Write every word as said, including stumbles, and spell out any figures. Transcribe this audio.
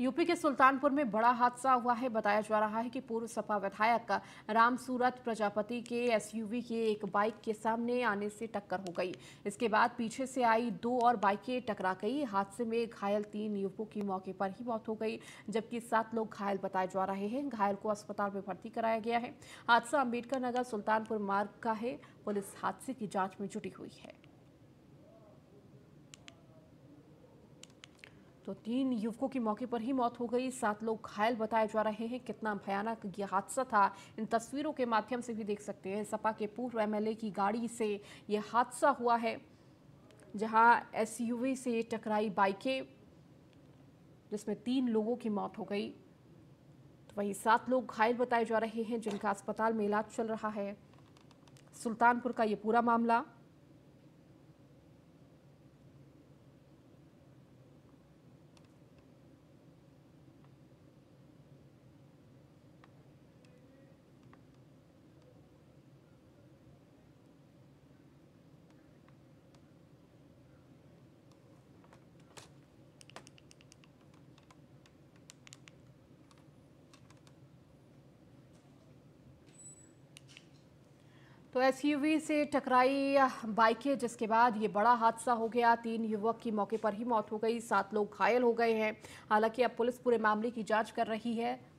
UP के सुल्तानपुर में बड़ा हादसा हुआ है। बताया जा रहा है कि पूर्व सपा विधायक राम सूरत प्रजापति के एसयूवी के एक बाइक के सामने आने से टक्कर हो गई। इसके बाद पीछे से आई दो और बाइकें टकरा गई। हादसे में घायल तीन युवकों की मौके पर ही मौत हो गई, जबकि सात लोग घायल बताए जा रहे हैं। घायल को अस्पताल में भर्ती कराया गया है। हादसा अम्बेडकर नगर सुल्तानपुर मार्ग का है। पुलिस हादसे की जाँच में जुटी हुई है। तो तीन युवकों की मौके पर ही मौत हो गई, सात लोग घायल बताए जा रहे हैं। कितना भयानक यह हादसा था, इन तस्वीरों के माध्यम से भी देख सकते हैं। सपा के पूर्व एमएलए की गाड़ी से यह हादसा हुआ है, जहां एसयूवी से टकराई बाइकें, जिसमें तीन लोगों की मौत हो गई। तो वहीं सात लोग घायल बताए जा रहे हैं, जिनका अस्पताल में इलाज चल रहा है। सुल्तानपुर का ये पूरा मामला। तो एसयूवी से टकराई बाइकें, जिसके बाद ये बड़ा हादसा हो गया। तीन युवक की मौके पर ही मौत हो गई, सात लोग घायल हो गए हैं। हालांकि अब पुलिस पूरे मामले की जांच कर रही है।